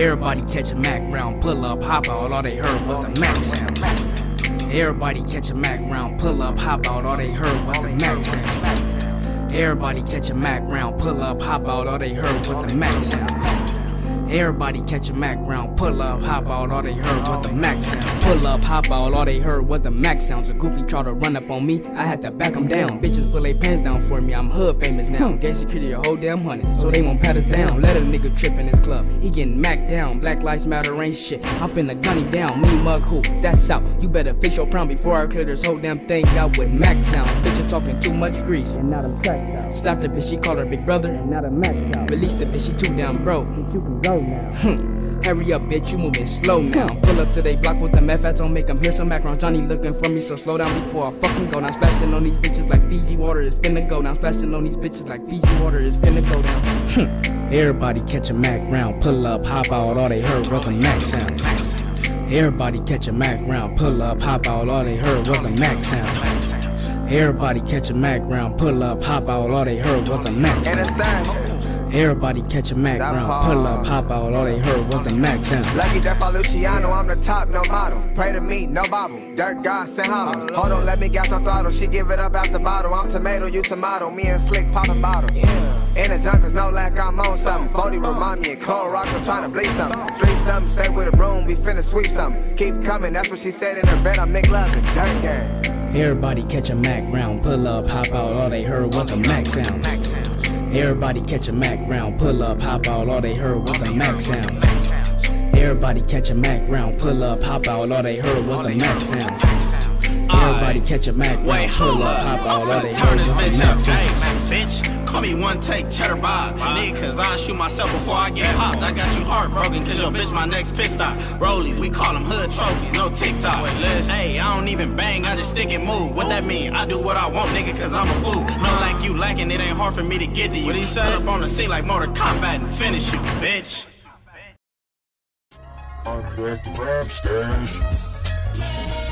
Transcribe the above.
Everybody catch a Mac round, pull up, hop out, all they heard was the Mac sound. Everybody catch a Mac round, pull up, hop out, all they heard was the Mac sound. Everybody catch a Mac round, pull up, hop out, all they heard was the Mac sound. Everybody catch a Mac round, pull up, hop out, all they heard was the Mac sound. Pull up, hop out, all they heard was the Mac sounds. A goofy tried to run up on me, I had to back them down. Bitches pull their pants down for me, I'm hood famous now. Gay security a whole damn hundred, so they won't pat us down. Let a nigga trip in this club, he getting Mac down. Black Lives Matter ain't shit, I'm finna gun him down. Me mug who? That's out, you better fix your frown before I clear this whole damn thing out with Mac sound. Bitches talking too much grease, and not a crack out. Slap the bitch, she called her big brother, and not a Mac out. Release the bitch, she too damn broke. Hurry up, bitch, you moving slow now. Pull up to they block with the meth hats on, make them hear some background. Johnny looking for me, so slow down before I fucking go down. Splashing on these bitches like Fiji water is finna go down. Splashing on these bitches like Fiji water is finna go down. Everybody catch a Mac round, pull up, hop out, all they heard was the Mac sound. Everybody catch a Mac round, pull up, hop out, all they heard was the Mac sound. Everybody catch a Mac round, pull up, hop out, all they heard was the Mac sound. Everybody catch a Mac round, pull up, hop out, all they heard was the Mac sound. Lucky that by Luciano, I'm the top, no model. Pray to me, no Bible, dirt God, send hollow. Hold on, let me get some throttle, she give it up out the bottle. I'm tomato, you tomato, me and Slick poppin' bottle. In the junkers, no lack, I'm on something. 40 remind me, and Clorox, I'm tryna bleed something. Street something, stay with the room, we finna sweep something. Keep coming, that's what she said in her bed, I'm McLovin', dirt gang. Everybody catch a Mac round, pull up, hop out, all they heard was the Mac sound. Everybody catch a Mac round, pull up, hop out, all they heard was the Mac sound. Everybody catch a Mac round, pull up, hop out, all they heard was the Mac sound. Everybody catch a Mac round, pull up, hop out, all they heard was the Mac sound. Call me one take cheddar bob, nigga, cause I shoot myself before I get hopped. I got you heartbroken, cause your bitch my next pit stop. Rollies, we call them hood trophies, no TikTok. Hey, I don't even bang, I just stick and move. What that mean? I do what I want, nigga, cause I'm a fool. No like you lacking, it ain't hard for me to get to you. What he said? Up on the scene like Mortal Kombat and finish you, bitch. I'm at the rap stage.